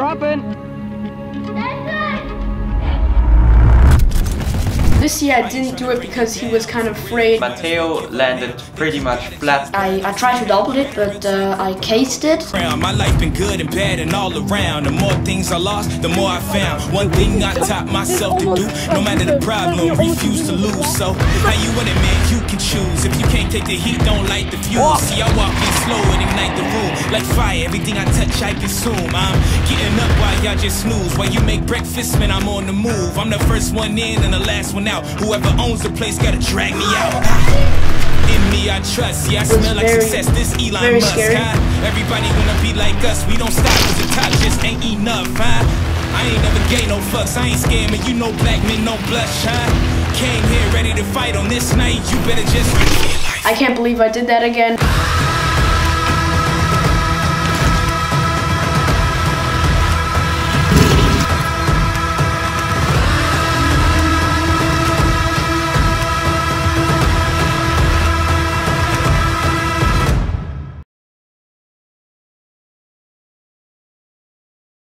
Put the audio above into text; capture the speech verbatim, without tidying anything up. dropping. This year I didn't do it because he was kind of afraid. Matheo landed pretty much flat. I, I tried to double it, but uh, I cased it. My life been good and bad and all around. The more things I lost, the more I found. One thing I taught myself to do, no matter the problem, refuse to lose. So how you want it, man? You can choose. If you can't take the heat, don't light the fuse. See, I walk in slow and ignite the room. Like fire, everything I touch, I consume. I'm getting up while y'all just snooze. While you make breakfast, man, I'm on the move. I'm the first one in and the last one out. Out. Whoever owns the place gotta drag me out. In me I trust, yeah, I smell like success. This Elon Musk, huh? Everybody wanna be like us. We don't stop cause the top just ain't enough, huh? I ain't never gave no fucks, I ain't scamming. You know black men no blush, huh? Came here ready to fight on this night. You better just. I can't believe I did that again.